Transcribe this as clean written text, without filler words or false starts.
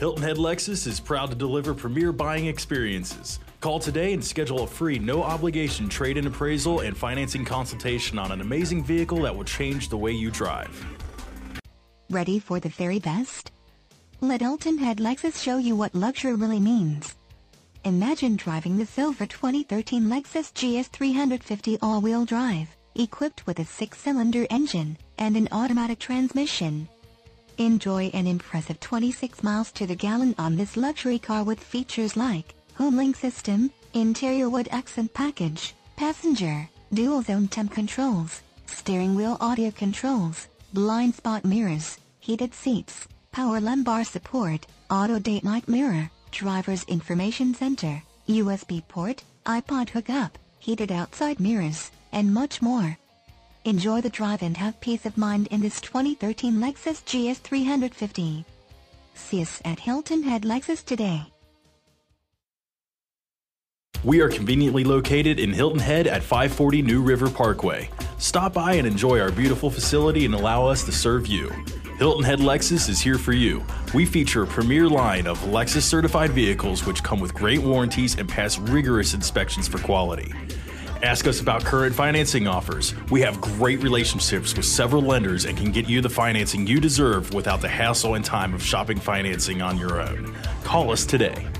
Hilton Head Lexus is proud to deliver premier buying experiences. Call today and schedule a free, no-obligation trade-in appraisal and financing consultation on an amazing vehicle that will change the way you drive. Ready for the very best? Let Hilton Head Lexus show you what luxury really means. Imagine driving the silver 2013 Lexus GS 350 all-wheel drive, equipped with a 6-cylinder engine and an automatic transmission. Enjoy an impressive 26 miles to the gallon on this luxury car with features like HomeLink system, interior wood accent package, passenger, dual-zone temp controls, steering wheel audio controls, blind spot mirrors, heated seats, power lumbar support, auto daylight mirror, driver's information center, USB port, iPod hookup, heated outside mirrors, and much more. Enjoy the drive and have peace of mind in this 2013 Lexus GS 350. See us at Hilton Head Lexus today. We are conveniently located in Hilton Head at 540 New River Parkway. Stop by and enjoy our beautiful facility and allow us to serve you. Hilton Head Lexus is here for you. We feature a premier line of Lexus certified vehicles which come with great warranties and pass rigorous inspections for quality. Ask us about current financing offers. We have great relationships with several lenders and can get you the financing you deserve without the hassle and time of shopping financing on your own. Call us today.